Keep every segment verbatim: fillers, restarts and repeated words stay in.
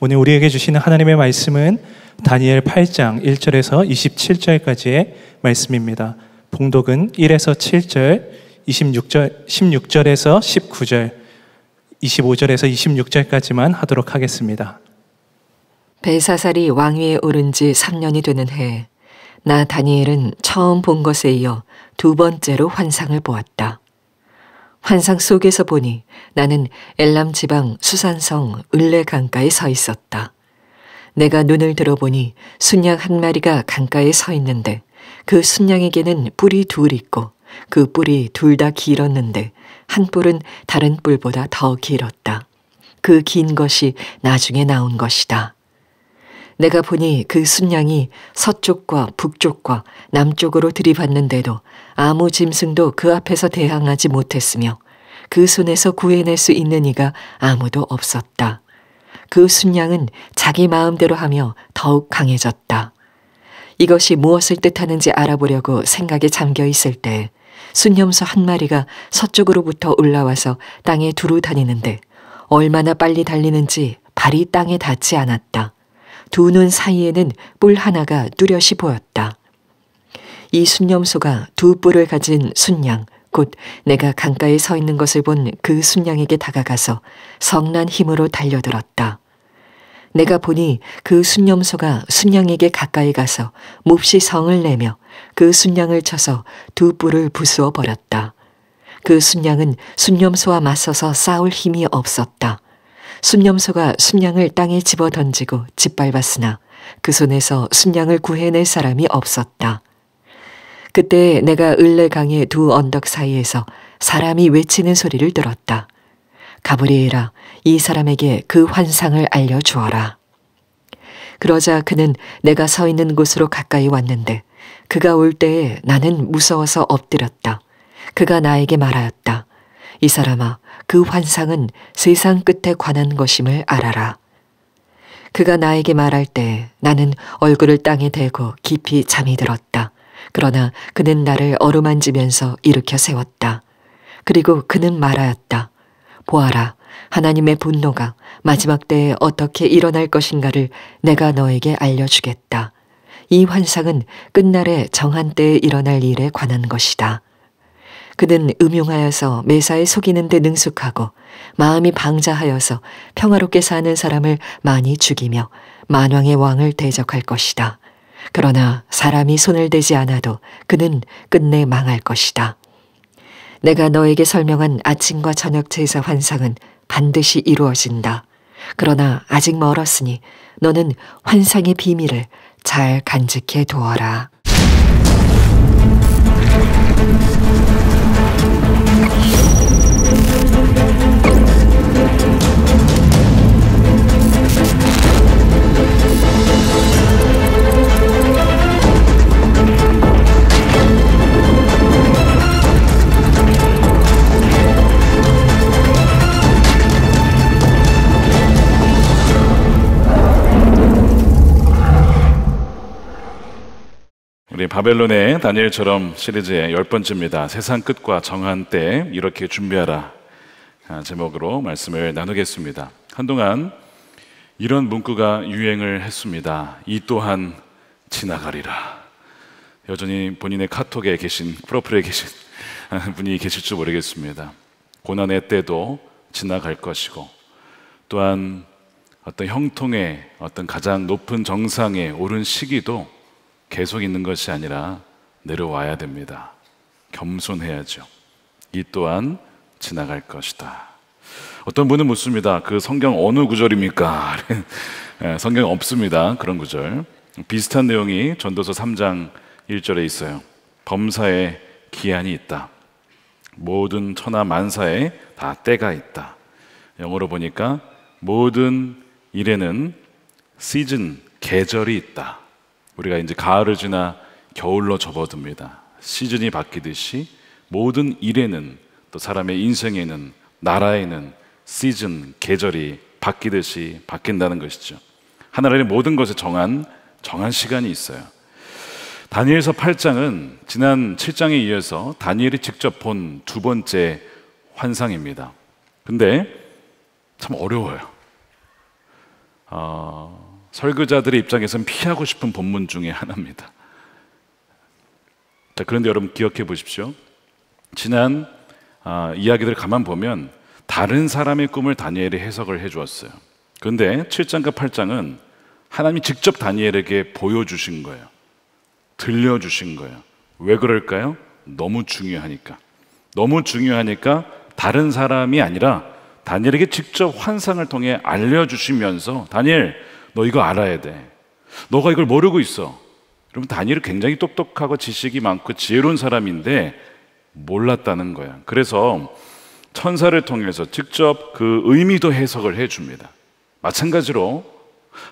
오늘 우리에게 주시는 하나님의 말씀은 다니엘 팔 장 일 절에서 이십칠 절까지의 말씀입니다. 봉독은 일에서 칠 절, 이십육 절, 십육 절에서 십구 절, 이십오 절에서 이십육 절까지만 하도록 하겠습니다. 벨사살이 왕위에 오른 지 삼 년이 되는 해 나 다니엘은 처음 본 것에 이어 두 번째로 환상을 보았다. 환상 속에서 보니 나는 엘람 지방 수산성 을레 강가에 서 있었다. 내가 눈을 들어보니 순양 한 마리가 강가에 서 있는데 그 순양에게는 뿔이 둘 있고 그 뿔이 둘 다 길었는데 한 뿔은 다른 뿔보다 더 길었다. 그 긴 것이 나중에 나온 것이다. 내가 보니 그 순양이 서쪽과 북쪽과 남쪽으로 들이받는데도 아무 짐승도 그 앞에서 대항하지 못했으며 그 손에서 구해낼 수 있는 이가 아무도 없었다. 그 순양은 자기 마음대로 하며 더욱 강해졌다. 이것이 무엇을 뜻하는지 알아보려고 생각에 잠겨 있을 때 순염소 한 마리가 서쪽으로부터 올라와서 땅에 두루 다니는데 얼마나 빨리 달리는지 발이 땅에 닿지 않았다. 두 눈 사이에는 뿔 하나가 뚜렷이 보였다. 이 순염소가 두 뿔을 가진 순양, 곧 내가 강가에 서 있는 것을 본 그 순양에게 다가가서 성난 힘으로 달려들었다. 내가 보니 그 순염소가 순양에게 가까이 가서 몹시 성을 내며 그 순양을 쳐서 두 뿔을 부수어 버렸다. 그 순양은 순염소와 맞서서 싸울 힘이 없었다. 순염소가 순양을 땅에 집어던지고 짓밟았으나 그 손에서 순양을 구해낼 사람이 없었다. 그때 내가 을레강의 두 언덕 사이에서 사람이 외치는 소리를 들었다. 가브리엘아, 이 사람에게 그 환상을 알려주어라. 그러자 그는 내가 서 있는 곳으로 가까이 왔는데 그가 올 때에 나는 무서워서 엎드렸다. 그가 나에게 말하였다. 이 사람아, 그 환상은 세상 끝에 관한 것임을 알아라. 그가 나에게 말할 때 나는 얼굴을 땅에 대고 깊이 잠이 들었다. 그러나 그는 나를 어루만지면서 일으켜 세웠다. 그리고 그는 말하였다. 보아라, 하나님의 분노가 마지막 때에 어떻게 일어날 것인가를 내가 너에게 알려주겠다. 이 환상은 끝날에 정한 때에 일어날 일에 관한 것이다. 그는 음용하여서 매사에 속이는 데 능숙하고 마음이 방자하여서 평화롭게 사는 사람을 많이 죽이며 만왕의 왕을 대적할 것이다. 그러나 사람이 손을 대지 않아도 그는 끝내 망할 것이다. 내가 너에게 설명한 아침과 저녁 제사 환상은 반드시 이루어진다. 그러나 아직 멀었으니 너는 환상의 비밀을 잘 간직해 두어라. 우리 바벨론의 다니엘처럼 시리즈의 열 번째입니다. 세상 끝과 정한 때 이렇게 준비하라 제목으로 말씀을 나누겠습니다. 한동안 이런 문구가 유행을 했습니다. 이 또한 지나가리라. 여전히 본인의 카톡에 계신 프로필에 계신 분이 계실지 모르겠습니다. 고난의 때도 지나갈 것이고 또한 어떤 형통의 어떤 가장 높은 정상에 오른 시기도 계속 있는 것이 아니라 내려와야 됩니다. 겸손해야죠. 이 또한 지나갈 것이다. 어떤 분은 묻습니다. 그 성경 어느 구절입니까? 성경 없습니다. 그런 구절. 비슷한 내용이 전도서 삼 장 일 절에 있어요. 범사에 기한이 있다. 모든 천하 만사에 다 때가 있다. 영어로 보니까 모든 일에는 시즌, 계절이 있다. 우리가 이제 가을을 지나 겨울로 접어듭니다. 시즌이 바뀌듯이 모든 일에는 또 사람의 인생에는 나라에는 시즌, 계절이 바뀌듯이 바뀐다는 것이죠. 하나님의 모든 것에 정한 정한 시간이 있어요. 다니엘서 팔 장은 지난 칠 장에 이어서 다니엘이 직접 본 두 번째 환상입니다. 근데 참 어려워요. 어, 설교자들의 입장에서는 피하고 싶은 본문 중에 하나입니다. 자, 그런데 여러분 기억해 보십시오. 지난 어, 이야기들을 가만 보면 다른 사람의 꿈을 다니엘이 해석을 해 주었어요. 그런데 칠 장과 팔 장은 하나님이 직접 다니엘에게 보여주신 거예요. 들려주신 거예요. 왜 그럴까요? 너무 중요하니까. 너무 중요하니까 다른 사람이 아니라 다니엘에게 직접 환상을 통해 알려주시면서, 다니엘 너 이거 알아야 돼. 너가 이걸 모르고 있어. 그럼 다니엘이 굉장히 똑똑하고 지식이 많고 지혜로운 사람인데 몰랐다는 거야. 그래서 천사를 통해서 직접 그 의미도 해석을 해줍니다. 마찬가지로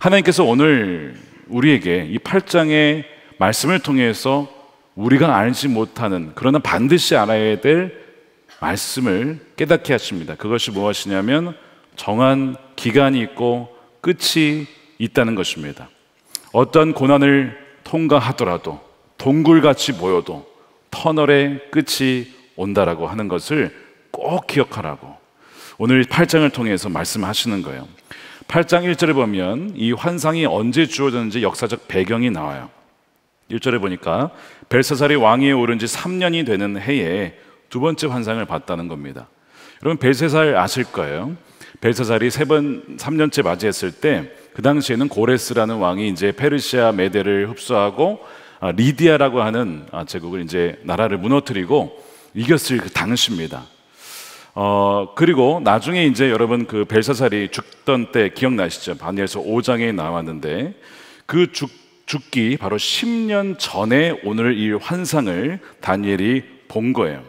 하나님께서 오늘 우리에게 이 팔 장의 말씀을 통해서 우리가 알지 못하는, 그러나 반드시 알아야 될 말씀을 깨닫게 하십니다. 그것이 무엇이냐면 정한 기간이 있고 끝이 있다는 것입니다. 어떤 고난을 통과하더라도, 동굴같이 보여도 터널의 끝이 온다라고 하는 것을 꼭 기억하라고 오늘 팔 장을 통해서 말씀하시는 거예요. 팔 장 일 절에 보면 이 환상이 언제 주어졌는지 역사적 배경이 나와요. 일 절에 보니까 벨사살이 왕위에 오른 지 삼 년이 되는 해에 두 번째 환상을 봤다는 겁니다. 여러분 벨사살 아실 거예요. 벨사살이 세 번, 삼 년째 맞이했을 때 그 당시에는 고레스라는 왕이 이제 페르시아 메대를 흡수하고 리디아라고 하는 제국을 이제 나라를 무너뜨리고 이겼을 그 당시입니다. 어, 그리고 나중에 이제 여러분 그 벨사살이 죽던 때 기억나시죠? 다니엘서 오 장에 나왔는데 그 죽, 죽기 바로 십 년 전에 오늘 이 환상을 다니엘이 본 거예요.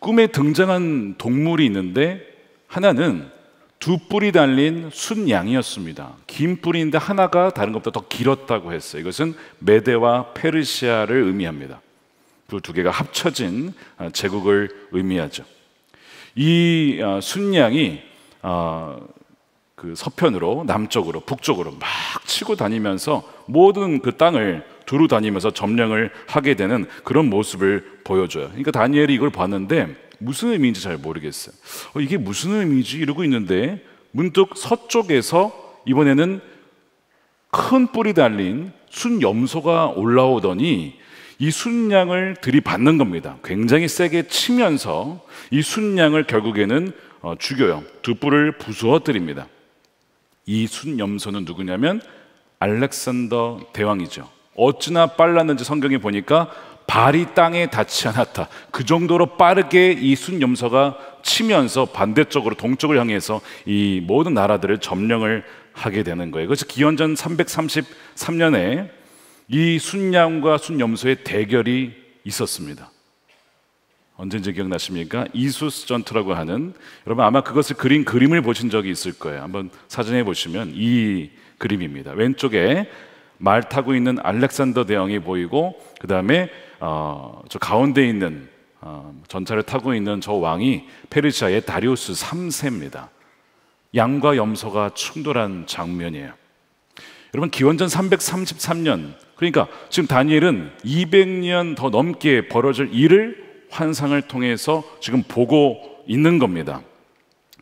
꿈에 등장한 동물이 있는데 하나는 두 뿔이 달린 순양이었습니다. 긴 뿔인데 하나가 다른 것보다 더 길었다고 했어요. 이것은 메대와 페르시아를 의미합니다. 그 두 개가 합쳐진 제국을 의미하죠. 이 순양이 그 서편으로, 남쪽으로, 북쪽으로 막 치고 다니면서 모든 그 땅을 두루 다니면서 점령을 하게 되는 그런 모습을 보여줘요. 그러니까 다니엘이 이걸 봤는데 무슨 의미인지 잘 모르겠어요. 어, 이게 무슨 의미지? 이러고 있는데 문득 서쪽에서 이번에는 큰 뿔이 달린 순염소가 올라오더니 이 순양을 들이받는 겁니다. 굉장히 세게 치면서 이 순양을 결국에는 어, 죽여요. 두 뿔을 부수어뜨립니다. 이 순염소는 누구냐면 알렉산더 대왕이죠. 어찌나 빨랐는지 성경에 보니까 발이 땅에 닿지 않았다. 그 정도로 빠르게 이 순염소가 치면서 반대쪽으로, 동쪽을 향해서 이 모든 나라들을 점령을 하게 되는 거예요. 그것이 기원전 삼백삼십삼 년에 이 순양과 순염소의 대결이 있었습니다. 언제인지 기억나십니까? 이수스 전투라고 하는, 여러분 아마 그것을 그린 그림을 보신 적이 있을 거예요. 한번 사진에 보시면 이 그림입니다. 왼쪽에 말 타고 있는 알렉산더 대왕이 보이고, 그 다음에 어, 저 가운데 있는 어, 전차를 타고 있는 저 왕이 페르시아의 다리우스 삼 세입니다. 양과 염소가 충돌한 장면이에요. 여러분 기원전 삼백삼십삼 년, 그러니까 지금 다니엘은 이백 년 더 넘게 벌어질 일을 환상을 통해서 지금 보고 있는 겁니다.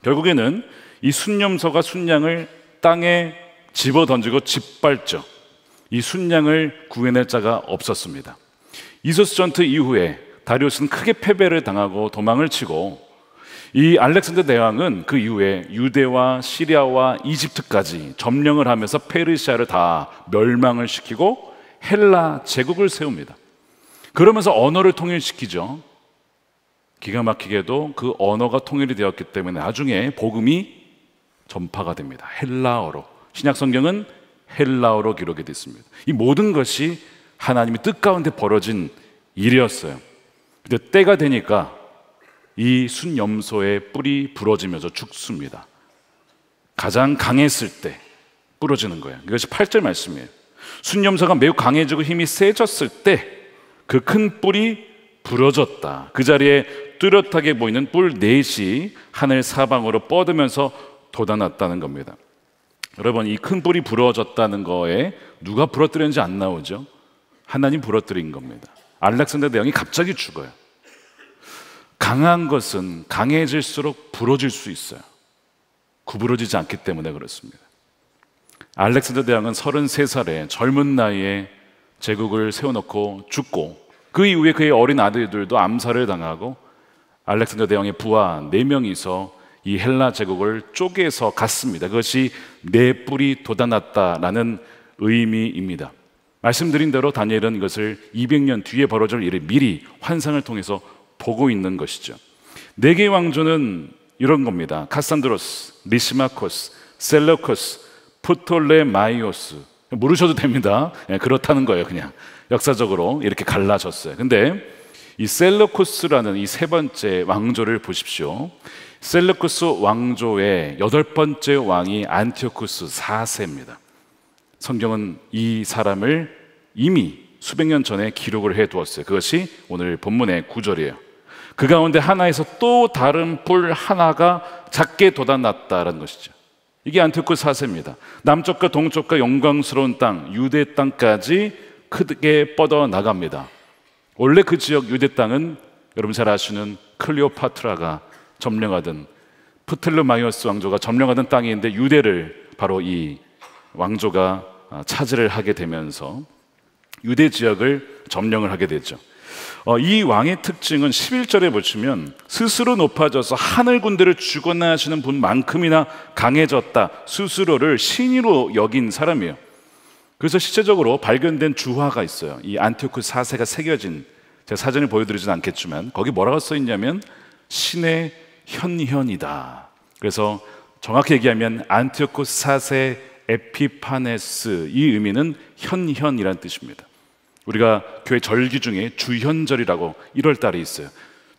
결국에는 이 순염소가 순양을 땅에 집어던지고 짓밟죠. 이 순양을 구해낼 자가 없었습니다. 이수스 전투 이후에 다리우스는 크게 패배를 당하고 도망을 치고, 이 알렉산더 대왕은 그 이후에 유대와 시리아와 이집트까지 점령을 하면서 페르시아를 다 멸망을 시키고 헬라 제국을 세웁니다. 그러면서 언어를 통일시키죠. 기가 막히게도 그 언어가 통일이 되었기 때문에 나중에 복음이 전파가 됩니다. 헬라어로. 신약성경은 헬라어로 기록이 됐습니다. 이 모든 것이 하나님의 뜻 가운데 벌어진 일이었어요. 근데 때가 되니까 이 순염소의 뿔이 부러지면서 죽습니다. 가장 강했을 때 부러지는 거예요. 이것이 팔 절 말씀이에요. 순염소가 매우 강해지고 힘이 세졌을 때 그 큰 뿔이 부러졌다. 그 자리에 뚜렷하게 보이는 뿔 넷이 하늘 사방으로 뻗으면서 돋아났다는 겁니다. 여러분 이 큰 뿔이 부러졌다는 거에 누가 부러뜨렸는지 안 나오죠? 하나님 부러뜨린 겁니다. 알렉산더 대왕이 갑자기 죽어요. 강한 것은 강해질수록 부러질 수 있어요. 구부러지지 않기 때문에 그렇습니다. 알렉산더 대왕은 서른세 살에 젊은 나이에 제국을 세워놓고 죽고, 그 이후에 그의 어린 아들들도 암살을 당하고, 알렉산더 대왕의 부하 네 명이서 이 헬라 제국을 쪼개서 갔습니다. 그것이 네 뿔이 돋아났다라는 의미입니다. 말씀드린 대로 다니엘은 이것을 이백 년 뒤에 벌어질 일을 미리 환상을 통해서 보고 있는 것이죠. 네 개의 왕조는 이런 겁니다. 카산드로스, 리시마코스, 셀레코스, 프톨레마이오스. 모르셔도 됩니다. 그렇다는 거예요. 그냥 역사적으로 이렇게 갈라졌어요. 근데 이 셀레코스라는 이 세 번째 왕조를 보십시오. 셀레코스 왕조의 여덟 번째 왕이 안티오쿠스 사 세입니다. 성경은 이 사람을 이미 수백 년 전에 기록을 해두었어요. 그것이 오늘 본문의 구 절이에요. 그 가운데 하나에서 또 다른 뿔 하나가 작게 돋아났다라는 것이죠. 이게 안티오쿠스 사 세입니다. 남쪽과 동쪽과 영광스러운 땅, 유대 땅까지 크게 뻗어나갑니다. 원래 그 지역 유대 땅은 여러분 잘 아시는 클레오파트라가 점령하던, 프톨레마이오스 왕조가 점령하던 땅인데, 유대를 바로 이 왕조가 차지를 하게 되면서 유대 지역을 점령을 하게 되죠. 어, 이 왕의 특징은 십일 절에 보시면 스스로 높아져서 하늘 군대를 주거나 하시는 분만큼이나 강해졌다, 스스로를 신으로 여긴 사람이에요. 그래서 실제적으로 발견된 주화가 있어요. 이 안티오쿠스 사 세가 새겨진, 제가 사진을 보여드리진 않겠지만 거기 뭐라고 써있냐면 신의 현현이다. 그래서 정확히 얘기하면 안티오쿠스 사 세 에피파네스, 이 의미는 현현이라는 뜻입니다. 우리가 교회 절기 중에 주현절이라고 일월 달에 있어요.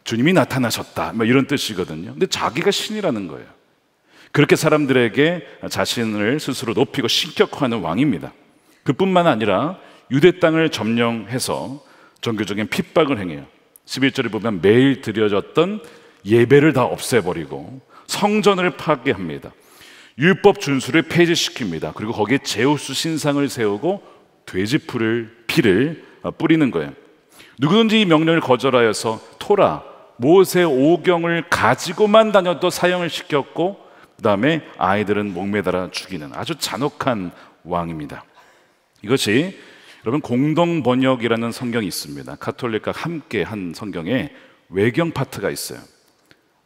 주님이 나타나셨다, 뭐 이런 뜻이거든요. 근데 자기가 신이라는 거예요. 그렇게 사람들에게 자신을 스스로 높이고 신격화하는 왕입니다. 그뿐만 아니라 유대 땅을 점령해서 종교적인 핍박을 행해요. 십일 절에 보면 매일 드려졌던 예배를 다 없애버리고 성전을 파괴합니다. 율법 준수를 폐지시킵니다. 그리고 거기에 제우스 신상을 세우고 돼지풀을 피를 뿌리는 거예요. 누구든지 이 명령을 거절하여서 토라, 모세 오경을 가지고만 다녀도 사형을 시켰고, 그 다음에 아이들은 목매달아 죽이는 아주 잔혹한 왕입니다. 이것이 여러분 공동번역이라는 성경이 있습니다. 카톨릭과 함께 한 성경에 외경 파트가 있어요.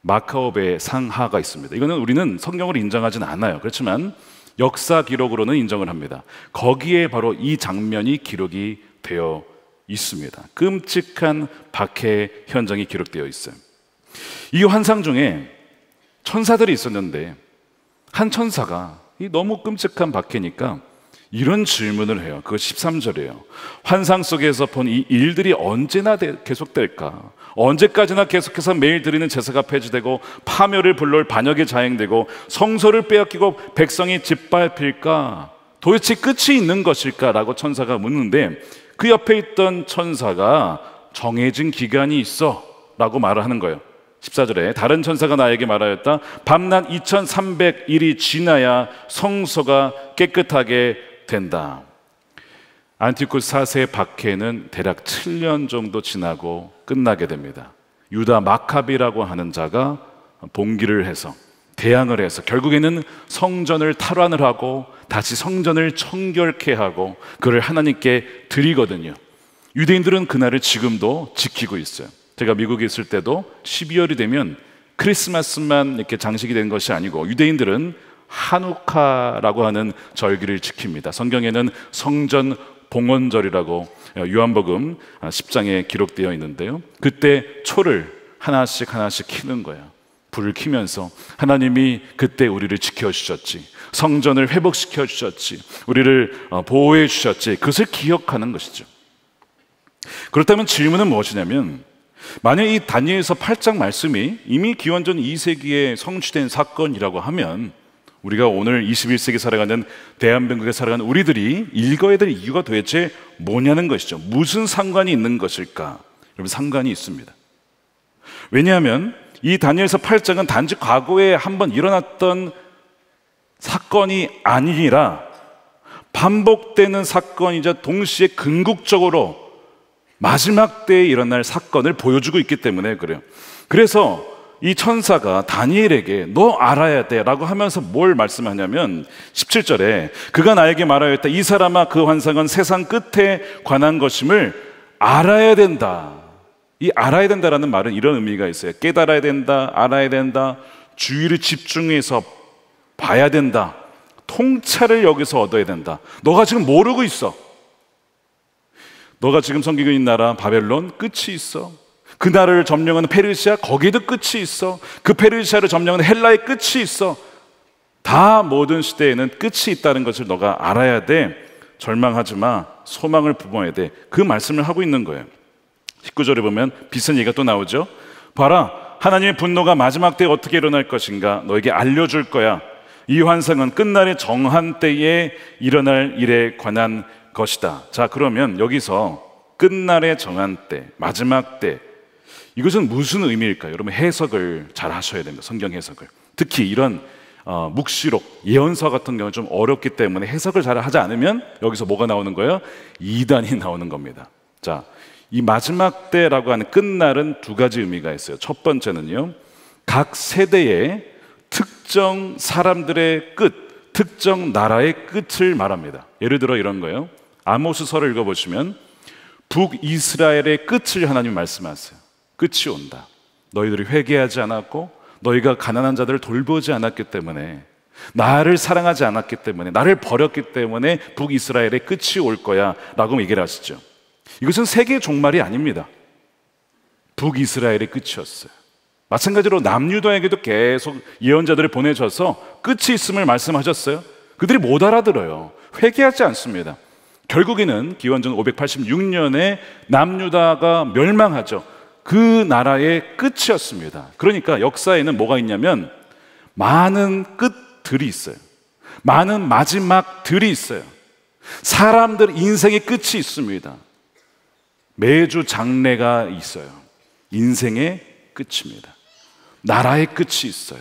마카오베 상하가 있습니다. 이거는 우리는 성경을 인정하진 않아요. 그렇지만 역사 기록으로는 인정을 합니다. 거기에 바로 이 장면이 기록이 되어 있습니다. 끔찍한 박해 현장이 기록되어 있어요. 이 환상 중에 천사들이 있었는데 한 천사가 너무 끔찍한 박해니까 이런 질문을 해요. 그거 십삼 절이에요. 환상 속에서 본 이 일들이 언제나 계속될까? 언제까지나 계속해서 매일 드리는 제사가 폐지되고 파멸을 불러올 반역이 자행되고 성소를 빼앗기고 백성이 짓밟힐까? 도대체 끝이 있는 것일까라고 천사가 묻는데, 그 옆에 있던 천사가 정해진 기간이 있어 라고 말을 하는 거예요. 십사 절에 다른 천사가 나에게 말하였다. 밤낮 이천삼백 일이 지나야 성소가 깨끗하게 된다. 안티오쿠스 사 세의 박해는 대략 칠 년 정도 지나고 끝나게 됩니다. 유다 마카비라고 하는 자가 봉기를 해서, 대항을 해서 결국에는 성전을 탈환을 하고 다시 성전을 청결케 하고 그를 하나님께 드리거든요. 유대인들은 그날을 지금도 지키고 있어요. 제가 미국에 있을 때도 십이 월이 되면 크리스마스만 이렇게 장식이 된 것이 아니고 유대인들은 하누카라고 하는 절기를 지킵니다. 성경에는 성전 봉헌절이라고 요한복음 십 장에 기록되어 있는데요, 그때 초를 하나씩 하나씩 켜는 거예요. 불을 켜면서 하나님이 그때 우리를 지켜주셨지, 성전을 회복시켜주셨지, 우리를 보호해주셨지, 그것을 기억하는 것이죠. 그렇다면 질문은 무엇이냐면, 만약 이 다니엘서 팔 장 말씀이 이미 기원전 이 세기에 성취된 사건이라고 하면, 우리가 오늘 이십일 세기 살아가는, 대한민국에 살아가는 우리들이 읽어야 될 이유가 도대체 뭐냐는 것이죠. 무슨 상관이 있는 것일까? 여러분, 상관이 있습니다. 왜냐하면 이 다니엘서 팔 장은 단지 과거에 한번 일어났던 사건이 아니라 반복되는 사건이자 동시에 궁극적으로 마지막 때에 일어날 사건을 보여주고 있기 때문에 그래요. 그래서 이 천사가 다니엘에게 너 알아야 돼 라고 하면서 뭘 말씀하냐면 십칠 절에 그가 나에게 말하였다. 이 사람아, 그 환상은 세상 끝에 관한 것임을 알아야 된다. 이 알아야 된다라는 말은 이런 의미가 있어요. 깨달아야 된다, 알아야 된다, 주의를 집중해서 봐야 된다, 통찰을 여기서 얻어야 된다. 너가 지금 모르고 있어. 너가 지금 섬기고 있는 나라 바벨론 끝이 있어. 그 나라를 점령하는 페르시아, 거기도 끝이 있어. 그 페르시아를 점령하는 헬라의 끝이 있어. 다 모든 시대에는 끝이 있다는 것을 너가 알아야 돼. 절망하지 마. 소망을 품어야 돼. 그 말씀을 하고 있는 거예요. 십구 절에 보면 비슷한 얘기가 또 나오죠. 봐라, 하나님의 분노가 마지막 때에 어떻게 일어날 것인가 너에게 알려줄 거야. 이 환상은 끝날의 정한 때에 일어날 일에 관한 것이다. 자, 그러면 여기서 끝날의 정한 때, 마지막 때, 이것은 무슨 의미일까요? 여러분 해석을 잘 하셔야 됩니다. 성경 해석을. 특히 이런 어, 묵시록, 예언서 같은 경우는 좀 어렵기 때문에 해석을 잘 하지 않으면 여기서 뭐가 나오는 거예요? 이단이 나오는 겁니다. 자, 이 마지막 때라고 하는 끝날은 두 가지 의미가 있어요. 첫 번째는요, 각 세대의 특정 사람들의 끝, 특정 나라의 끝을 말합니다. 예를 들어 이런 거예요. 아모스서를 읽어보시면 북이스라엘의 끝을 하나님 말씀하세요. 끝이 온다. 너희들이 회개하지 않았고 너희가 가난한 자들을 돌보지 않았기 때문에, 나를 사랑하지 않았기 때문에, 나를 버렸기 때문에 북이스라엘의 끝이 올 거야 라고 얘기를 하시죠. 이것은 세계의 종말이 아닙니다. 북이스라엘의 끝이었어요. 마찬가지로 남유다에게도 계속 예언자들을 보내셔서 끝이 있음을 말씀하셨어요. 그들이 못 알아들어요. 회개하지 않습니다. 결국에는 기원전 오백팔십육 년에 남유다가 멸망하죠. 그 나라의 끝이었습니다. 그러니까 역사에는 뭐가 있냐면 많은 끝들이 있어요. 많은 마지막들이 있어요. 사람들 인생의 끝이 있습니다. 매주 장래가 있어요. 인생의 끝입니다. 나라의 끝이 있어요.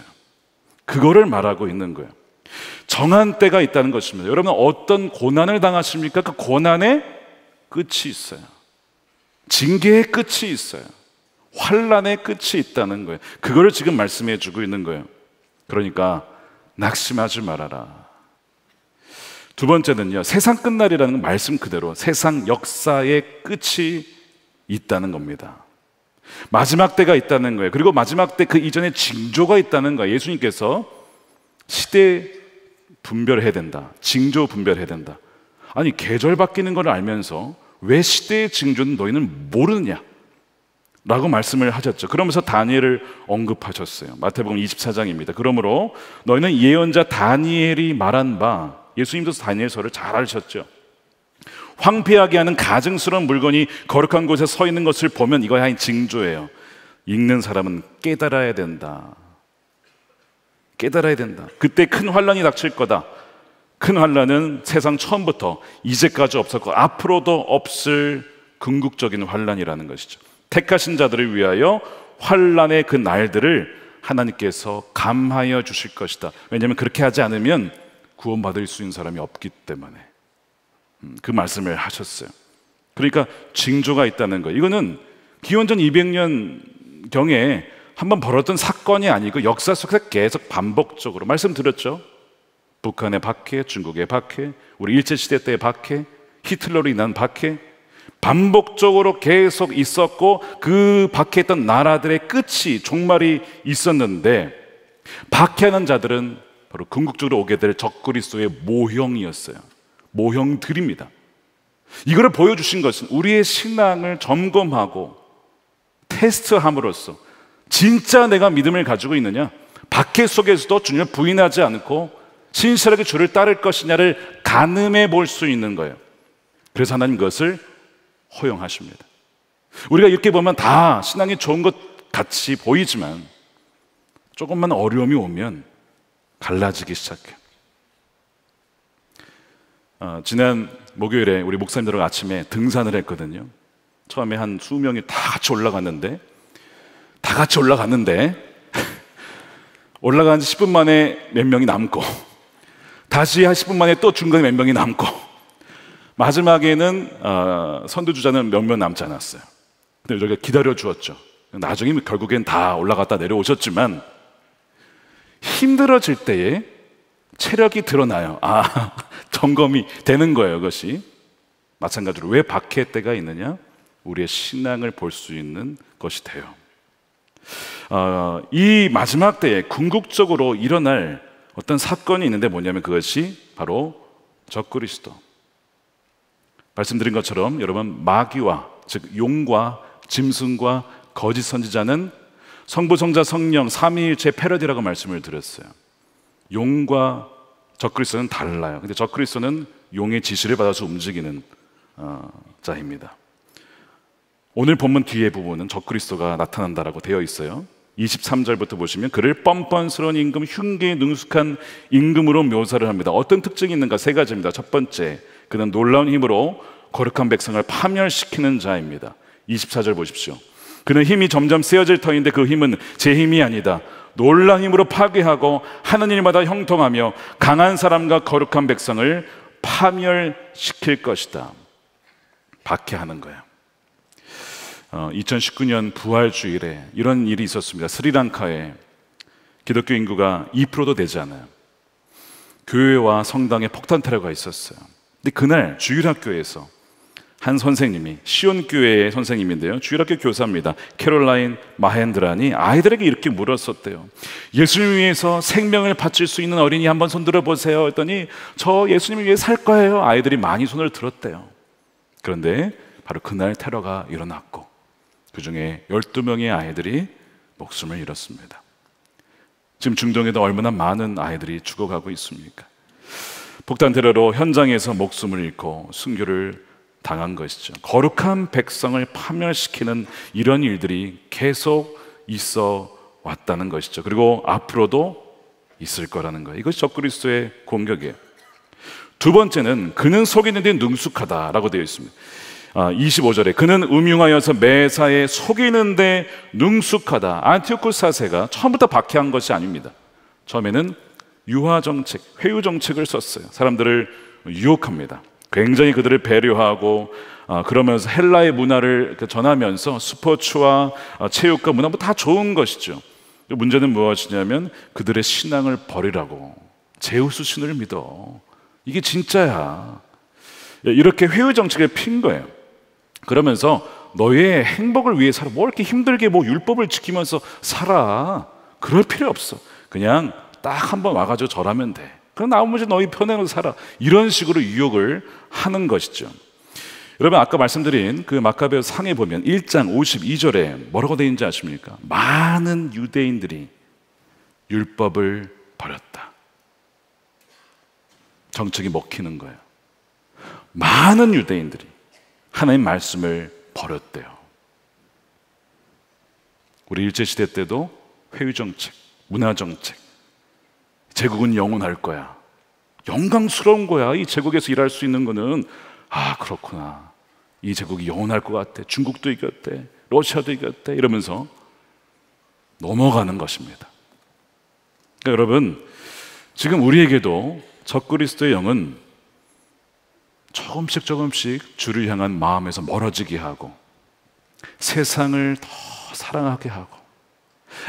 그거를 말하고 있는 거예요. 정한 때가 있다는 것입니다. 여러분 어떤 고난을 당하십니까? 그 고난의 끝이 있어요. 징계의 끝이 있어요. 환란의 끝이 있다는 거예요. 그거를 지금 말씀해 주고 있는 거예요. 그러니까 낙심하지 말아라. 두 번째는요, 세상 끝날이라는 말씀 그대로 세상 역사의 끝이 있다는 겁니다. 마지막 때가 있다는 거예요. 그리고 마지막 때 그 이전에 징조가 있다는 거예요. 예수님께서 시대 분별해야 된다, 징조 분별해야 된다. 아니, 계절 바뀌는 걸 알면서 왜 시대의 징조는 너희는 모르느냐 라고 말씀을 하셨죠. 그러면서 다니엘을 언급하셨어요. 마태복음 이십사 장입니다. 그러므로 너희는 예언자 다니엘이 말한 바, 예수님도 다니엘서를 잘 아셨죠. 황폐하게 하는 가증스러운 물건이 거룩한 곳에 서 있는 것을 보면 이거 하나의 징조예요. 읽는 사람은 깨달아야 된다. 깨달아야 된다. 그때 큰 환란이 닥칠 거다. 큰 환란은 세상 처음부터 이제까지 없었고 앞으로도 없을 궁극적인 환란이라는 것이죠. 택하신 자들을 위하여 환란의 그 날들을 하나님께서 감하여 주실 것이다. 왜냐하면 그렇게 하지 않으면 구원받을 수 있는 사람이 없기 때문에 그 말씀을 하셨어요. 그러니까 징조가 있다는 거예요. 이거는 기원전 이백 년경에 한번 벌어졌던 사건이 아니고 역사 속에서 계속 반복적으로 말씀드렸죠. 북한의 박해, 중국의 박해, 우리 일제시대 때의 박해, 히틀러로 인한 박해, 반복적으로 계속 있었고 그 박해했던 나라들의 끝이, 종말이 있었는데 박해하는 자들은 바로 궁극적으로 오게 될 적그리스도의 모형이었어요. 모형들입니다. 이거를 보여주신 것은 우리의 신앙을 점검하고 테스트함으로써 진짜 내가 믿음을 가지고 있느냐, 박해 속에서도 주님을 부인하지 않고 신실하게 주를 따를 것이냐를 가늠해 볼 수 있는 거예요. 그래서 하나님 그것을 허용하십니다. 우리가 이렇게 보면 다 신앙이 좋은 것 같이 보이지만 조금만 어려움이 오면 갈라지기 시작해요. 어, 지난 목요일에 우리 목사님들하고 아침에 등산을 했거든요. 처음에 한 수명이 다 같이 올라갔는데 다 같이 올라갔는데 올라간 지 십 분 만에 몇 명이 남고, 다시 한 십 분 만에 또 중간에 몇 명이 남고, 마지막에는 어, 선두주자는 몇몇 남지 않았어요. 근데 우리가 기다려 주었죠. 나중에 결국엔 다 올라갔다 내려오셨지만 힘들어질 때에 체력이 드러나요. 아, 점검이 되는 거예요. 그것이 마찬가지로 왜 박해의 때가 있느냐, 우리의 신앙을 볼 수 있는 것이 돼요. 어, 이 마지막 때에 궁극적으로 일어날 어떤 사건이 있는데 뭐냐면 그것이 바로 적그리스도. 말씀드린 것처럼 여러분, 마귀와, 즉 용과 짐승과 거짓 선지자는 성부, 성자, 성령 삼위일체 패러디라고 말씀을 드렸어요. 용과 적그리스도는 달라요. 근데 적그리스도는 용의 지시를 받아서 움직이는 어, 자입니다. 오늘 본문 뒤에 부분은 적그리스도가 나타난다라고 되어 있어요. 이십삼 절부터 보시면 그를 뻔뻔스러운 임금, 흉계에 능숙한 임금으로 묘사를 합니다. 어떤 특징이 있는가? 세 가지입니다. 첫 번째, 그는 놀라운 힘으로 거룩한 백성을 파멸시키는 자입니다. 이십사 절 보십시오. 그는 힘이 점점 세어질 터인데 그 힘은 제 힘이 아니다. 놀라운 힘으로 파괴하고 하는 일마다 형통하며 강한 사람과 거룩한 백성을 파멸시킬 것이다. 박해하는 거예요. 어, 이천십구 년 부활주일에 이런 일이 있었습니다. 스리랑카에 기독교 인구가 이 퍼센트도 되지 않아요. 교회와 성당에 폭탄 테러가 있었어요. 근데 그날 주일학교에서 한 선생님이, 시온교회의 선생님인데요, 주일학교 교사입니다, 캐롤라인 마핸드라니, 아이들에게 이렇게 물었었대요. 예수님 위해서 생명을 바칠 수 있는 어린이 한번 손들어 보세요 했더니, 저 예수님을 위해 살 거예요. 아이들이 많이 손을 들었대요. 그런데 바로 그날 테러가 일어났고 그 중에 열두 명의 아이들이 목숨을 잃었습니다. 지금 중동에도 얼마나 많은 아이들이 죽어가고 있습니까? 폭탄 테러로 현장에서 목숨을 잃고 순교를 당한 것이죠. 거룩한 백성을 파멸시키는 이런 일들이 계속 있어 왔다는 것이죠. 그리고 앞으로도 있을 거라는 거예요. 이것이 적그리스도의 공격이에요. 두 번째는 그는 속이는 데 능숙하다라고 되어 있습니다. 아, 이십오 절에 그는 음흉하여서 매사에 속이는 데 능숙하다. 안티오쿠스 사 세가 처음부터 박해한 것이 아닙니다. 처음에는 유화정책, 회유정책을 썼어요. 사람들을 유혹합니다. 굉장히 그들을 배려하고, 어, 그러면서 헬라의 문화를 전하면서 스포츠와 어, 체육과 문화 뭐 다 좋은 것이죠. 문제는 무엇이냐면 그들의 신앙을 버리라고. 제우스 신을 믿어, 이게 진짜야. 이렇게 회유 정책을 핀 거예요. 그러면서 너의 행복을 위해 살아. 뭐 이렇게 힘들게 뭐 율법을 지키면서 살아. 그럴 필요 없어. 그냥 딱 한 번 와가지고 절하면 돼. 그럼 나머지 너희 편애로 살아. 이런 식으로 유혹을 하는 것이죠. 여러분, 아까 말씀드린 그 마카베오 상에 보면 일 장 오십이 절에 뭐라고 되어 있는지 아십니까? 많은 유대인들이 율법을 버렸다. 정책이 먹히는 거예요. 많은 유대인들이 하나님 말씀을 버렸대요. 우리 일제시대 때도 회유정책, 문화정책, 제국은 영원할 거야, 영광스러운 거야, 이 제국에서 일할 수 있는 거는, 아 그렇구나, 이 제국이 영원할 것 같아, 중국도 이겼대, 러시아도 이겼대, 이러면서 넘어가는 것입니다. 그러니까 여러분, 지금 우리에게도 적그리스도의 영은 조금씩 조금씩 주를 향한 마음에서 멀어지게 하고, 세상을 더 사랑하게 하고,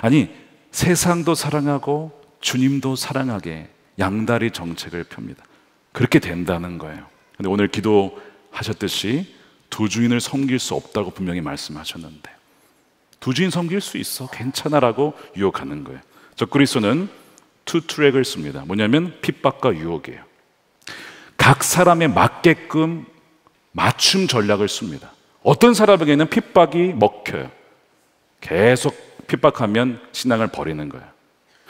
아니 세상도 사랑하고 주님도 사랑하게 양다리 정책을 펴니다. 그렇게 된다는 거예요. 근데 오늘 기도하셨듯이 두 주인을 섬길 수 없다고 분명히 말씀하셨는데, 두 주인 섬길 수 있어, 괜찮아라고 유혹하는 거예요. 적그리스도는 투 트랙을 씁니다. 뭐냐면 핍박과 유혹이에요. 각 사람에 맞게끔 맞춤 전략을 씁니다. 어떤 사람에게는 핍박이 먹혀요. 계속 핍박하면 신앙을 버리는 거예요.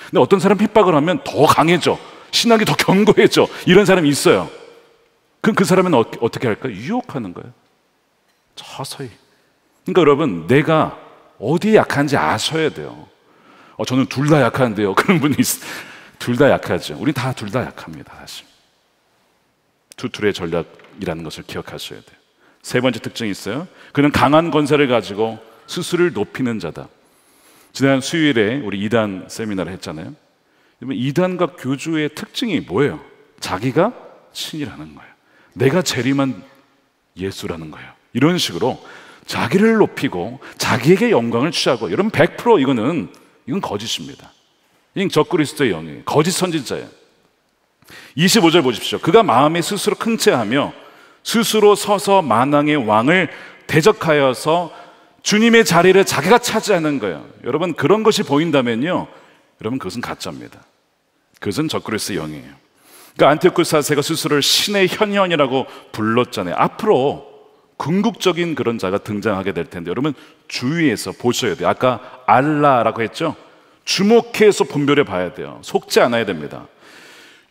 근데 어떤 사람 핍박을 하면 더 강해져, 신앙이 더 견고해져, 이런 사람이 있어요. 그럼 그 사람은 어, 어떻게 할까요? 유혹하는 거예요, 서서히. 그러니까 여러분, 내가 어디에 약한지 아셔야 돼요. 어, 저는 둘 다 약한데요, 그런 분이 있어요. 둘 다 약하죠. 우린 다 둘 다 약합니다. 사실 투툴의 전략이라는 것을 기억하셔야 돼요. 세 번째 특징이 있어요. 그는 강한 권세를 가지고 스스로를 높이는 자다. 지난 수요일에 우리 이단 세미나를 했잖아요. 이단과 교주의 특징이 뭐예요? 자기가 신이라는 거예요. 내가 재림한 예수라는 거예요. 이런 식으로 자기를 높이고 자기에게 영광을 취하고, 여러분 백 퍼센트 이거는 이건 거짓입니다. 이건 적그리스도의 영이에요. 거짓 선지자예요. 이십오 절 보십시오. 그가 마음에 스스로 큰 채하며 스스로 서서 만왕의 왕을 대적하여서 주님의 자리를 자기가 차지하는 거예요. 여러분 그런 것이 보인다면요, 여러분 그것은 가짜입니다. 그것은 적그리스도의 영이에요. 그러니까 안티오쿠스 사 세가 스스로를 신의 현현이라고 불렀잖아요. 앞으로 궁극적인 그런 자가 등장하게 될 텐데, 여러분 주위에서 보셔야 돼요. 아까 알라라고 했죠? 주목해서 분별해 봐야 돼요. 속지 않아야 됩니다.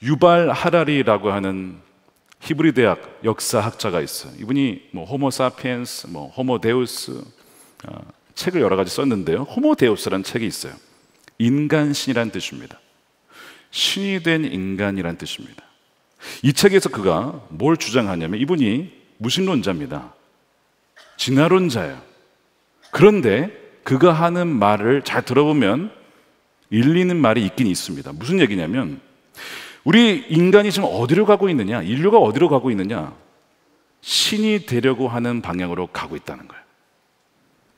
유발 하라리라고 하는 히브리 대학 역사학자가 있어요. 이분이 뭐 호모 사피엔스, 뭐 호모 데우스 어, 책을 여러 가지 썼는데요. 호모 데우스라는 책이 있어요. 인간신이라는 뜻입니다. 신이 된 인간이라는 뜻입니다. 이 책에서 그가 뭘 주장하냐면, 이분이 무신론자입니다. 진화론자예요. 그런데 그가 하는 말을 잘 들어보면 일리 있는 말이 있긴 있습니다. 무슨 얘기냐면, 우리 인간이 지금 어디로 가고 있느냐, 인류가 어디로 가고 있느냐, 신이 되려고 하는 방향으로 가고 있다는 거예요.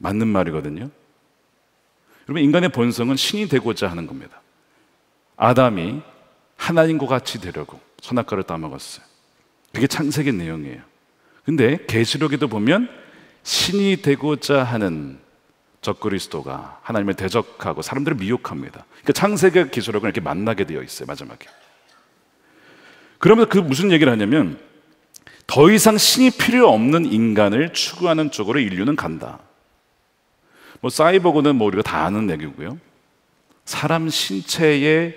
맞는 말이거든요. 여러분 인간의 본성은 신이 되고자 하는 겁니다. 아담이 하나님과 같이 되려고 선악과를 따먹었어요. 그게 창세기 내용이에요. 근데 계시록에도 보면 신이 되고자 하는 적그리스도가 하나님을 대적하고 사람들을 미혹합니다. 그러니까 창세기 계시록은 이렇게 만나게 되어 있어요, 마지막에. 그러면서 그 무슨 얘기를 하냐면, 더 이상 신이 필요 없는 인간을 추구하는 쪽으로 인류는 간다. 뭐 사이버고는 뭐 우리가 다 아는 얘기고요. 사람 신체에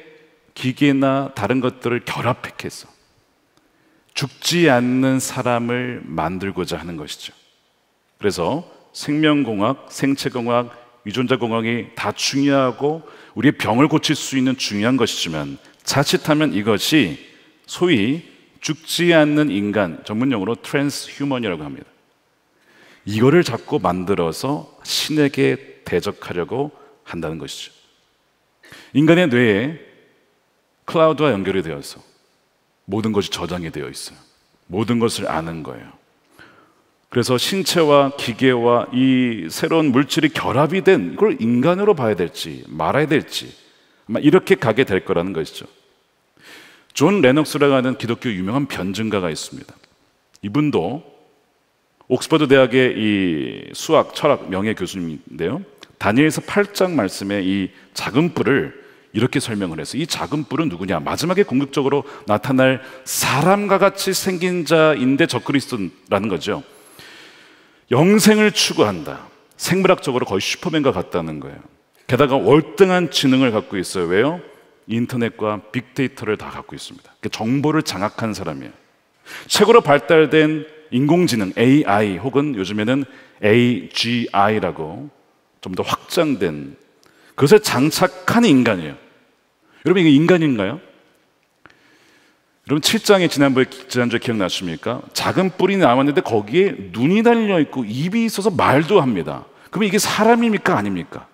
기계나 다른 것들을 결합해서 죽지 않는 사람을 만들고자 하는 것이죠. 그래서 생명공학, 생체공학, 유전자공학이 다 중요하고 우리의 병을 고칠 수 있는 중요한 것이지만, 자칫하면 이것이 소위 죽지 않는 인간, 전문용어로 트랜스휴먼이라고 합니다. 이거를 자꾸 만들어서 신에게 대적하려고 한다는 것이죠. 인간의 뇌에 클라우드와 연결이 되어서 모든 것이 저장이 되어 있어요. 모든 것을 아는 거예요. 그래서 신체와 기계와 이 새로운 물질이 결합이 된 걸 인간으로 봐야 될지 말아야 될지, 아마 이렇게 가게 될 거라는 것이죠. 존 레녹스라고 하는 기독교 유명한 변증가가 있습니다. 이분도 옥스퍼드 대학의 이 수학, 철학 명예 교수님인데요, 다니엘서 팔 장 말씀에 이 작은 뿔을 이렇게 설명을 해서, 이 작은 뿔은 누구냐, 마지막에 궁극적으로 나타날 사람과 같이 생긴 자인데 적그리스도라는 거죠. 영생을 추구한다. 생물학적으로 거의 슈퍼맨과 같다는 거예요. 게다가 월등한 지능을 갖고 있어요. 왜요? 인터넷과 빅데이터를 다 갖고 있습니다. 그러니까 정보를 장악한 사람이에요. 최고로 발달된 인공지능 에이 아이, 혹은 요즘에는 에이 지 아이라고 좀 더 확장된 그것에 장착한 인간이에요. 여러분 이게 인간인가요? 여러분 칠 장에 지난번에, 지난주에 기억나십니까? 작은 뿔이 나왔는데 거기에 눈이 달려있고 입이 있어서 말도 합니다. 그러면 이게 사람입니까? 아닙니까?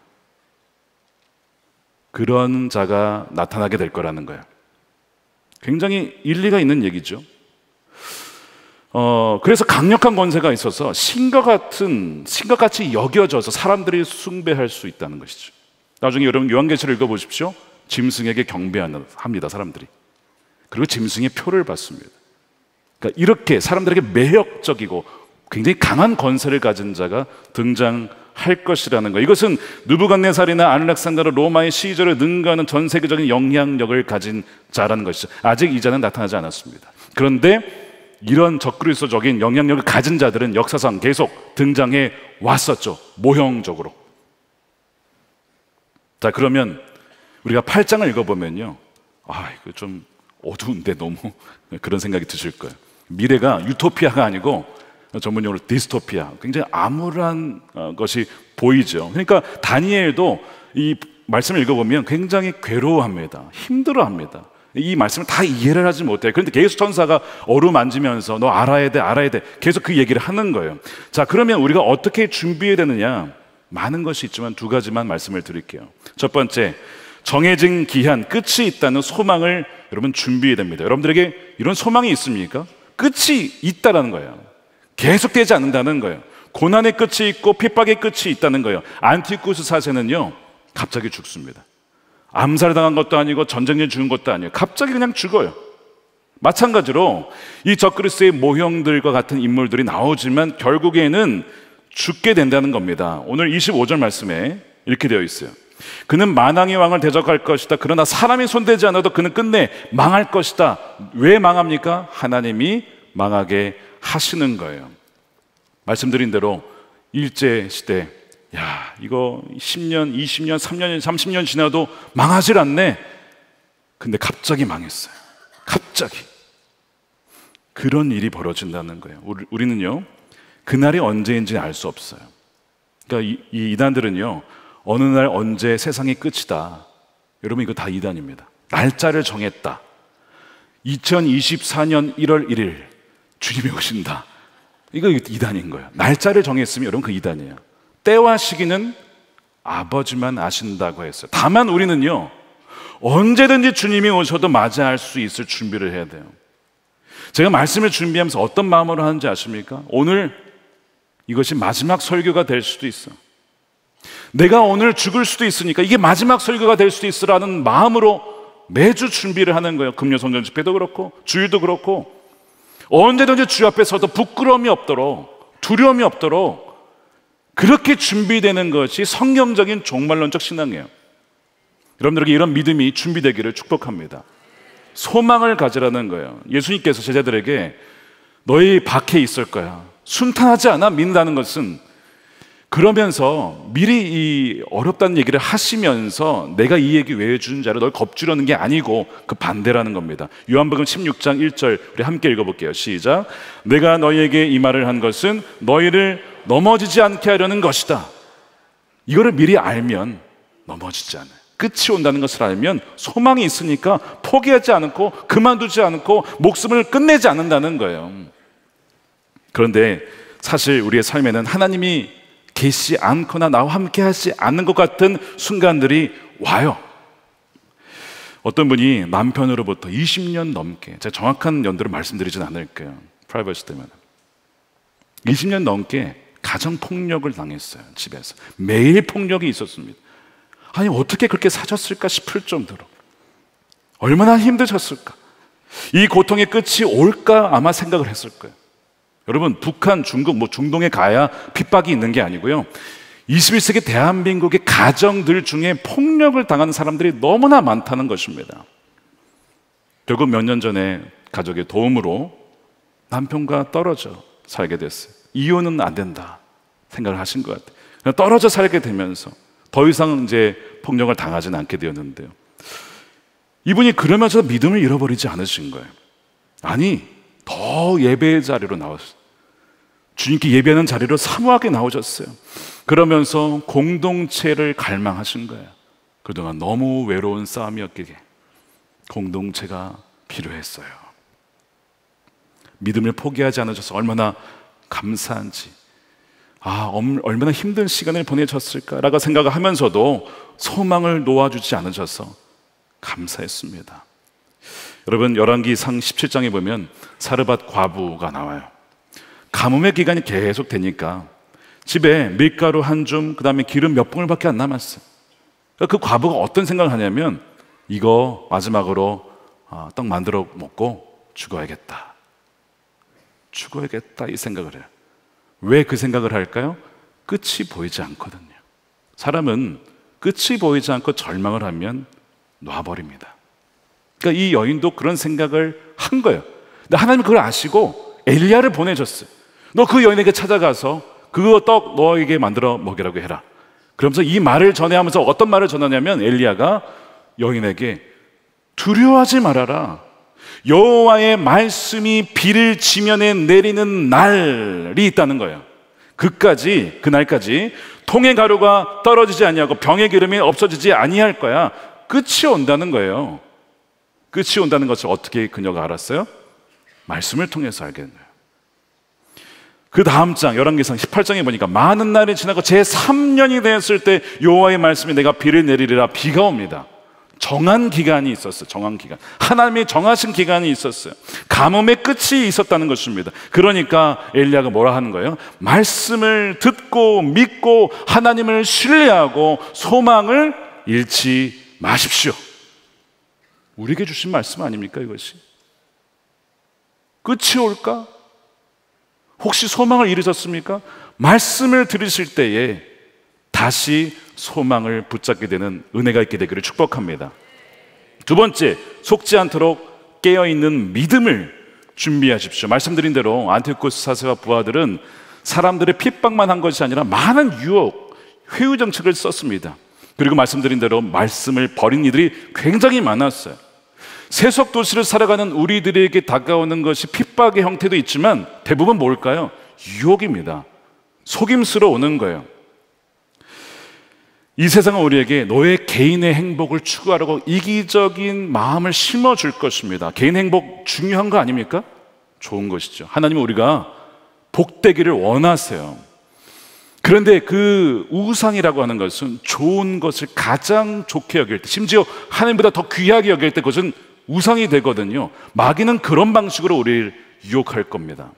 그런 자가 나타나게 될 거라는 거예요. 굉장히 일리가 있는 얘기죠. 어, 그래서 강력한 권세가 있어서 신과 같은, 신과 같이 여겨져서 사람들이 숭배할 수 있다는 것이죠. 나중에 여러분 요한계시를 읽어보십시오. 짐승에게 경배합니다, 사람들이. 그리고 짐승의 표를 받습니다. 그러니까 이렇게 사람들에게 매력적이고 굉장히 강한 권세를 가진 자가 등장 할 것이라는 거. 이것은 느부갓네살이나 알렉산더르 로마의 시절을 능가하는 전 세계적인 영향력을 가진 자라는 것이죠. 아직 이 자는 나타나지 않았습니다. 그런데 이런 적그리스도적인 영향력을 가진 자들은 역사상 계속 등장해 왔었죠. 모형적으로. 자, 그러면 우리가 팔 장을 읽어보면요, 아 이거 좀 어두운데 너무 그런 생각이 드실 거예요. 미래가 유토피아가 아니고 전문용어로 디스토피아, 굉장히 암울한 것이 보이죠. 그러니까 다니엘도 이 말씀을 읽어보면 굉장히 괴로워합니다. 힘들어합니다. 이 말씀을 다 이해를 하지 못해요. 그런데 계속 천사가 어루만지면서 너 알아야 돼, 알아야 돼, 계속 그 얘기를 하는 거예요. 자, 그러면 우리가 어떻게 준비해야 되느냐, 많은 것이 있지만 두 가지만 말씀을 드릴게요. 첫 번째, 정해진 기한, 끝이 있다는 소망을 여러분 준비해야 됩니다. 여러분들에게 이런 소망이 있습니까? 끝이 있다라는 거예요. 계속되지 않는다는 거예요. 고난의 끝이 있고 핍박의 끝이 있다는 거예요. 안티오쿠스 사 세는요 갑자기 죽습니다. 암살당한 것도 아니고 전쟁에 죽은 것도 아니에요. 갑자기 그냥 죽어요. 마찬가지로 이 적그리스의 모형들과 같은 인물들이 나오지만 결국에는 죽게 된다는 겁니다. 오늘 이십오 절 말씀에 이렇게 되어 있어요. 그는 만왕의 왕을 대적할 것이다. 그러나 사람이 손대지 않아도 그는 끝내 망할 것이다. 왜 망합니까? 하나님이 망하게 하시는 거예요. 말씀드린 대로 일제시대, 야 이거 십 년, 이십 년, 삼 년, 삼십 년 지나도 망하질 않네. 근데 갑자기 망했어요. 갑자기 그런 일이 벌어진다는 거예요. 우리, 우리는요 그날이 언제인지 알 수 없어요. 그러니까 이, 이 이단들은요 어느 날 언제 세상이 끝이다. 여러분 이거 다 이단입니다. 날짜를 정했다. 이천이십사 년 일 월 일 일 주님이 오신다. 이거 이단인 거예요. 날짜를 정했으면 여러분 그 이단이에요. 때와 시기는 아버지만 아신다고 했어요. 다만 우리는요 언제든지 주님이 오셔도 맞이할 수 있을 준비를 해야 돼요. 제가 말씀을 준비하면서 어떤 마음으로 하는지 아십니까? 오늘 이것이 마지막 설교가 될 수도 있어. 내가 오늘 죽을 수도 있으니까 이게 마지막 설교가 될 수도 있으라는 마음으로 매주 준비를 하는 거예요. 금요 성전 집회도 그렇고 주일도 그렇고 언제든지 주 앞에서도 부끄러움이 없도록, 두려움이 없도록 그렇게 준비되는 것이 성경적인 종말론적 신앙이에요. 여러분들에게 이런 믿음이 준비되기를 축복합니다. 소망을 가지라는 거예요. 예수님께서 제자들에게 너희 밖에 있을 거야. 순탄하지 않아 믿는다는 것은, 그러면서 미리 이 어렵다는 얘기를 하시면서 내가 이 얘기 왜 해주는 자를 널 겁주려는 게 아니고 그 반대라는 겁니다. 요한복음 십육 장 일 절 우리 함께 읽어볼게요. 시작. 내가 너희에게 이 말을 한 것은 너희를 넘어지지 않게 하려는 것이다. 이거를 미리 알면 넘어지지 않아요. 끝이 온다는 것을 알면 소망이 있으니까 포기하지 않고 그만두지 않고 목숨을 끝내지 않는다는 거예요. 그런데 사실 우리의 삶에는 하나님이 계시지 않거나 나와 함께 하지 않는 것 같은 순간들이 와요. 어떤 분이 남편으로부터 이십 년 넘게, 제가 정확한 연도를 말씀드리진 않을게요, 프라이버시 때문에 이십 년 넘게 가정폭력을 당했어요. 집에서 매일 폭력이 있었습니다. 아니 어떻게 그렇게 사셨을까 싶을 정도로 얼마나 힘드셨을까, 이 고통의 끝이 올까 아마 생각을 했을 거예요. 여러분 북한, 중국, 뭐 중동에 가야 핍박이 있는 게 아니고요, 이십일 세기 대한민국의 가정들 중에 폭력을 당하는 사람들이 너무나 많다는 것입니다. 결국 몇 년 전에 가족의 도움으로 남편과 떨어져 살게 됐어요. 이혼은 안 된다 생각을 하신 것 같아요. 그냥 떨어져 살게 되면서 더 이상 이제 폭력을 당하진 않게 되었는데요, 이분이 그러면서 믿음을 잃어버리지 않으신 거예요. 아니 더 예배의 자리로 나왔어요. 주님께 예배하는 자리로 사모하게 나오셨어요. 그러면서 공동체를 갈망하신 거예요. 그동안 너무 외로운 싸움이었기에 공동체가 필요했어요. 믿음을 포기하지 않으셔서 얼마나 감사한지, 아, 얼마나 힘든 시간을 보내셨을까라고 생각하면서도 소망을 놓아주지 않으셔서 감사했습니다. 여러분 열왕기상 십칠 장에 보면 사르밧 과부가 나와요. 가뭄의 기간이 계속 되니까 집에 밀가루 한 줌, 그 다음에 기름 몇 봉을밖에 안 남았어요. 그 과부가 어떤 생각을 하냐면 이거 마지막으로 아, 떡 만들어 먹고 죽어야겠다, 죽어야겠다 이 생각을 해요. 왜 그 생각을 할까요? 끝이 보이지 않거든요. 사람은 끝이 보이지 않고 절망을 하면 놔버립니다. 그러니까 이 여인도 그런 생각을 한 거예요. 근데 하나님이 그걸 아시고 엘리야를 보내셨어요. 너 그 여인에게 찾아가서 그거 떡 너에게 만들어 먹이라고 해라. 그러면서 이 말을 전해하면서 어떤 말을 전하냐면 엘리야가 여인에게 두려워하지 말아라, 여호와의 말씀이 비를 지면에 내리는 날이 있다는 거예요. 그까지, 그날까지 통의 가루가 떨어지지 아니하고 병의 기름이 없어지지 아니할 거야. 끝이 온다는 거예요. 끝이 온다는 것을 어떻게 그녀가 알았어요? 말씀을 통해서 알게 된 거예요. 그 다음 장 열왕기상 십팔 장에 보니까 많은 날이 지나고 제삼 년이 되었을 때 여호와의 말씀이 내가 비를 내리리라, 비가 옵니다. 정한 기간이 있었어요. 정한 기간. 하나님이 정하신 기간이 있었어요. 가뭄의 끝이 있었다는 것입니다. 그러니까 엘리야가 뭐라 하는 거예요? 말씀을 듣고 믿고 하나님을 신뢰하고 소망을 잃지 마십시오. 우리에게 주신 말씀 아닙니까, 이것이? 끝이 올까? 혹시 소망을 잃으셨습니까? 말씀을 들으실 때에 다시 소망을 붙잡게 되는 은혜가 있게 되기를 축복합니다. 두 번째, 속지 않도록 깨어있는 믿음을 준비하십시오. 말씀드린 대로 안티오쿠스 사세와 부하들은 사람들의 핍박만 한 것이 아니라 많은 유혹, 회유 정책을 썼습니다. 그리고 말씀드린 대로 말씀을 버린 이들이 굉장히 많았어요. 세속 도시를 살아가는 우리들에게 다가오는 것이 핍박의 형태도 있지만 대부분 뭘까요? 유혹입니다. 속임수로 오는 거예요. 이 세상은 우리에게 너의 개인의 행복을 추구하려고 이기적인 마음을 심어줄 것입니다. 개인 행복 중요한 거 아닙니까? 좋은 것이죠. 하나님은 우리가 복되기를 원하세요. 그런데 그 우상이라고 하는 것은 좋은 것을 가장 좋게 여길 때, 심지어 하나님보다 더 귀하게 여길 때 그것은 우상이 되거든요. 마귀는 그런 방식으로 우리를 유혹할 겁니다.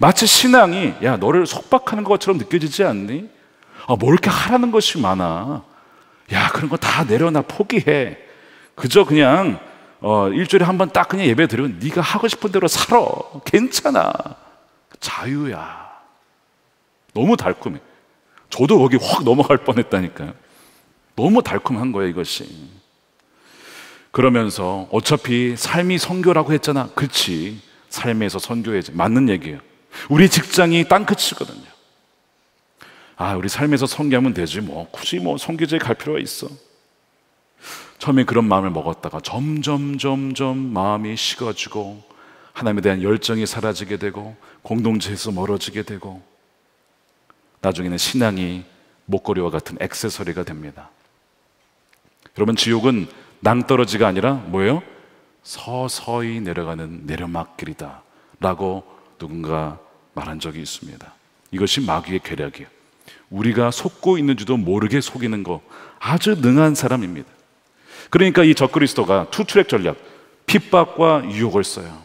마치 신앙이 야 너를 속박하는 것처럼 느껴지지 않니? 아, 뭘 이렇게 하라는 것이 많아. 야, 그런 거 다 내려놔, 포기해. 그저 그냥 어, 일주일에 한 번 딱 그냥 예배 드리면 네가 하고 싶은 대로 살아. 괜찮아. 자유야. 너무 달콤해. 저도 거기 확 넘어갈 뻔했다니까요. 너무 달콤한 거예요, 이것이. 그러면서 어차피 삶이 선교라고 했잖아. 그렇지. 삶에서 선교해야지. 맞는 얘기예요. 우리 직장이 땅끝이거든요. 아, 우리 삶에서 선교하면 되지 뭐 굳이 뭐 선교지에 갈 필요가 있어. 처음에 그런 마음을 먹었다가 점점 점점 마음이 식어지고 하나님에 대한 열정이 사라지게 되고 공동체에서 멀어지게 되고 나중에는 신앙이 목걸이와 같은 액세서리가 됩니다. 여러분, 지옥은 낭떠러지가 아니라 뭐예요? 서서히 내려가는 내려막길이다 라고 누군가 말한 적이 있습니다. 이것이 마귀의 계략이에요. 우리가 속고 있는지도 모르게 속이는 거, 아주 능한 사람입니다. 그러니까 이 적그리스도가 투트랙 전략, 핍박과 유혹을 써요.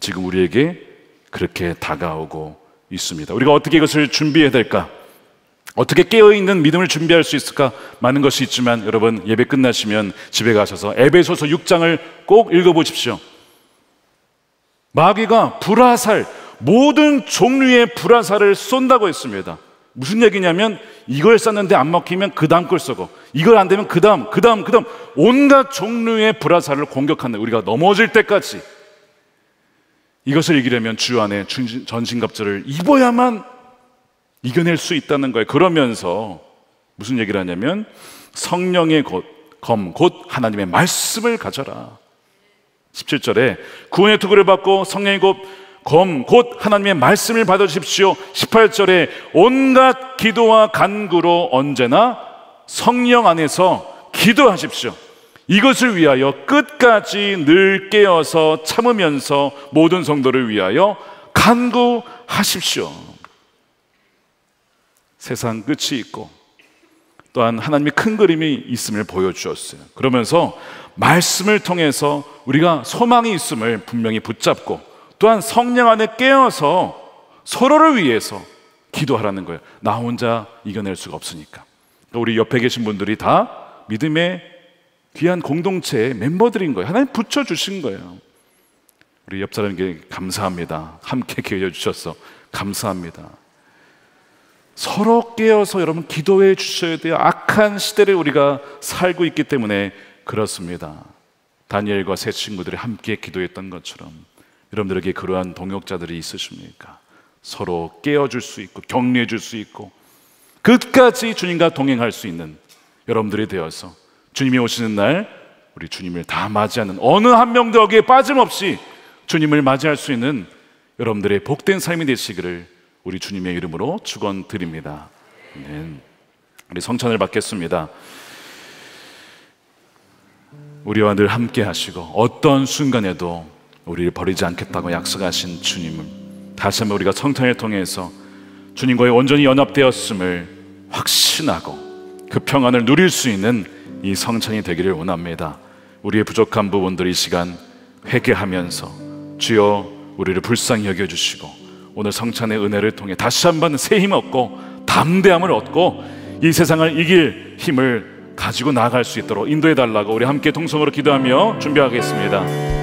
지금 우리에게 그렇게 다가오고 있습니다. 우리가 어떻게 이것을 준비해야 될까? 어떻게 깨어있는 믿음을 준비할 수 있을까? 많은 것이 있지만 여러분, 예배 끝나시면 집에 가셔서 에베소서 육 장을 꼭 읽어보십시오. 마귀가 불화살, 모든 종류의 불화살을 쏜다고 했습니다. 무슨 얘기냐면 이걸 쐈는데 안 먹히면 그 다음 걸 쏘고 이걸 안 되면 그 다음, 그 다음, 그 다음 온갖 종류의 불화살을 공격하는, 우리가 넘어질 때까지 이것을 이기려면 주 안에 전신갑주를 입어야만 이겨낼 수 있다는 거예요. 그러면서 무슨 얘기를 하냐면 성령의 검, 곧 하나님의 말씀을 가져라. 십칠 절에 구원의 투구를 받고 성령의 검 검, 곧 하나님의 말씀을 받으십시오. 십팔 절에 온갖 기도와 간구로 언제나 성령 안에서 기도하십시오. 이것을 위하여 끝까지 늘 깨어서 참으면서 모든 성도를 위하여 간구하십시오. 세상 끝이 있고 또한 하나님의 큰 그림이 있음을 보여주었어요. 그러면서 말씀을 통해서 우리가 소망이 있음을 분명히 붙잡고 또한 성령 안에 깨어서 서로를 위해서 기도하라는 거예요. 나 혼자 이겨낼 수가 없으니까. 우리 옆에 계신 분들이 다 믿음의 귀한 공동체의 멤버들인 거예요. 하나님 붙여주신 거예요. 우리 옆 사람에게 감사합니다. 함께 기도해 주셔서 감사합니다. 서로 깨어서 여러분 기도해 주셔야 돼요. 악한 시대를 우리가 살고 있기 때문에 그렇습니다. 다니엘과 세 친구들이 함께 기도했던 것처럼 여러분들에게 그러한 동역자들이 있으십니까? 서로 깨어줄 수 있고 격려해 줄 수 있고 끝까지 주님과 동행할 수 있는 여러분들이 되어서 주님이 오시는 날 우리 주님을 다 맞이하는, 어느 한 명도 여기에 빠짐없이 주님을 맞이할 수 있는 여러분들의 복된 삶이 되시기를 우리 주님의 이름으로 축원드립니다. 네. 우리 성찬을 받겠습니다. 우리와 늘 함께 하시고 어떤 순간에도 우리를 버리지 않겠다고 약속하신 주님을 다시 한번 우리가 성탄을 통해서 주님과의 온전히 연합되었음을 확신하고 그 평안을 누릴 수 있는 이 성찬이 되기를 원합니다. 우리의 부족한 부분들 이 시간 회개하면서 주여 우리를 불쌍히 여겨주시고 오늘 성찬의 은혜를 통해 다시 한번 새 힘 얻고 담대함을 얻고 이 세상을 이길 힘을 가지고 나아갈 수 있도록 인도해달라고 우리 함께 통성으로 기도하며 준비하겠습니다.